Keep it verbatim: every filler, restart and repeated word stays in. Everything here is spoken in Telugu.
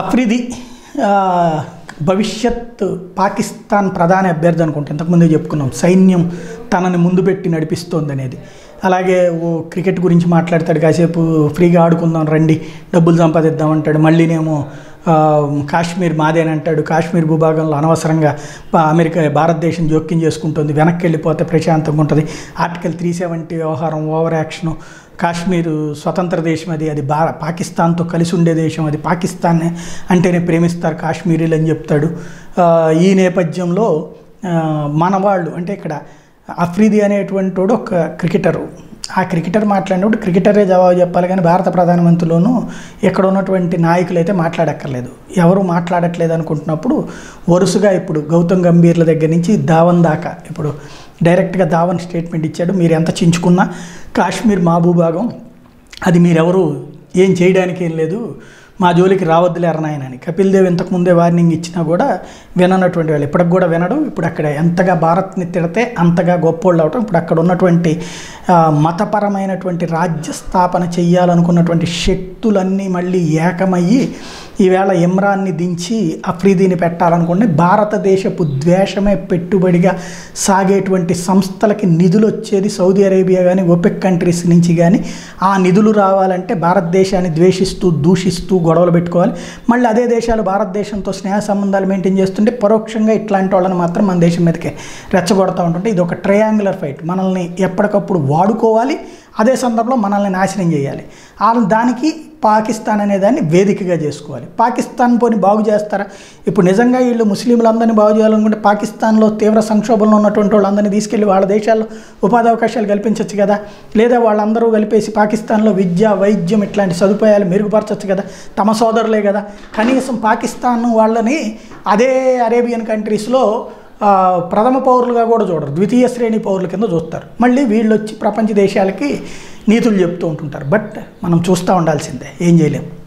అఫ్రిది భవిష్యత్ పాకిస్తాన్ ప్రధాని అభ్యర్థి అనుకుంటే ఇంతకుముందే చెప్పుకున్నాం సైన్యం తనని ముందు పెట్టి నడిపిస్తుంది అనేది. అలాగే ఓ క్రికెట్ గురించి మాట్లాడతాడు, కాసేపు ఫ్రీగా ఆడుకుందాం రండి డబ్బులు సంపాదిద్దాం అంటాడు. మళ్ళీనేమో కాశ్మీర్ మాదేనంటాడు, కాశ్మీర్ భూభాగంలో అనవసరంగా అమెరికా భారతదేశం జోక్యం చేసుకుంటుంది, వెనక్కి వెళ్ళిపోతే ప్రశాంతంగా ఉంటుంది. ఆర్టికల్ త్రీ సెవెంటీ వ్యవహారం, ఓవర్ యాక్షను, కాశ్మీరు స్వతంత్ర దేశం, అది అది భార పాకిస్తాన్తో కలిసి ఉండే దేశం, అది పాకిస్తాన్నే అంటేనే ప్రేమిస్తారు కాశ్మీరీలు అని చెప్తాడు. ఈ నేపథ్యంలో మనవాళ్ళు అంటే ఇక్కడ అఫ్రిది అనేటువంటి వాడు ఒక క్రికెటరు, ఆ క్రికెటర్ మాట్లాడినప్పుడు క్రికెటరే జవాబు చెప్పాలి, కానీ భారత ప్రధానమంత్రిలోనూ ఇక్కడ ఉన్నటువంటి నాయకులైతే మాట్లాడక్కర్లేదు. ఎవరు మాట్లాడట్లేదు అనుకుంటున్నప్పుడు వరుసగా ఇప్పుడు గౌతమ్ గంభీర్ల దగ్గర నుంచి ధావన్ దాకా ఇప్పుడు డైరెక్ట్గా ధావన్ స్టేట్మెంట్ ఇచ్చాడు, మీరు ఎంత చించుకున్నా కాశ్మీర్ మా భూభాగం, అది మీరెవరు ఏం చేయడానికి ఏం లేదు, మా జోలికి రావద్దులేరని ఆయన అని. కపిల్ దేవ్ ఇంతకుముందే వార్నింగ్ ఇచ్చినా కూడా విననటువంటి వాళ్ళు ఇప్పటికి కూడా వినడం. ఇప్పుడు అక్కడ ఎంతగా భారత్ని తిడితే అంతగా గొప్పోళ్ళు అవటం. ఇప్పుడు అక్కడ ఉన్నటువంటి మతపరమైనటువంటి రాజ్య స్థాపన చేయాలనుకున్నటువంటి శక్తులన్నీ మళ్ళీ ఏకమయ్యి ఈవేళ ఇమ్రాన్ని దించి అఫ్రిదీని పెట్టాలనుకుంటే భారతదేశపు ద్వేషమే పెట్టుబడిగా సాగేటువంటి సంస్థలకి నిధులు వచ్చేది సౌదీ అరేబియా కానీ ఓపెక్ కంట్రీస్ నుంచి కానీ. ఆ నిధులు రావాలంటే భారతదేశాన్ని ద్వేషిస్తూ దూషిస్తూ గొడవలు పెట్టుకోవాలి. మళ్ళీ అదే దేశాలు భారతదేశంతో స్నేహ సంబంధాలు మెయింటైన్ చేస్తుంటే పరోక్షంగా ఇట్లాంటి వాళ్ళని మాత్రం మన దేశం మీదకే రెచ్చగొడతా ఉంటుంటే ఇది ఒక ట్రయాంగులర్ ఫైట్. మనల్ని ఎప్పటికప్పుడు వాడుకోవాలి, అదే సందర్భంలో మనల్ని నాశనం చేయాలి. దానికి పాకిస్తాన్ అనేదాన్ని వేదికగా చేసుకోవాలి. పాకిస్తాన్ పోని బాగు చేస్తారా? ఇప్పుడు నిజంగా వీళ్ళు ముస్లింలందరినీ బాగు చేయాలనుకుంటే పాకిస్తాన్లో తీవ్ర సంక్షోభంలో ఉన్నటువంటి వాళ్ళందరినీ తీసుకెళ్ళి వాళ్ళ దేశాల్లో ఉపాధి అవకాశాలు కల్పించవచ్చు కదా, లేదా వాళ్ళందరూ కలిపేసి పాకిస్తాన్లో విద్య వైద్యం ఇట్లాంటి సదుపాయాలు మెరుగుపరచవచ్చు కదా, తమ సోదరులే కదా. కనీసం పాకిస్తాన్ వాళ్ళని అదే అరేబియన్ కంట్రీస్లో ప్రథమ పౌరులుగా కూడా చూడరు, ద్వితీయ శ్రేణి పౌరుల కింద చూస్తారు. మళ్ళీ వీళ్ళు వచ్చి ప్రపంచ దేశాలకి నీతులు చెప్తూ ఉంటుంటారు. బట్ మనం చూస్తూ ఉండాల్సిందే, ఏం చేయలేము.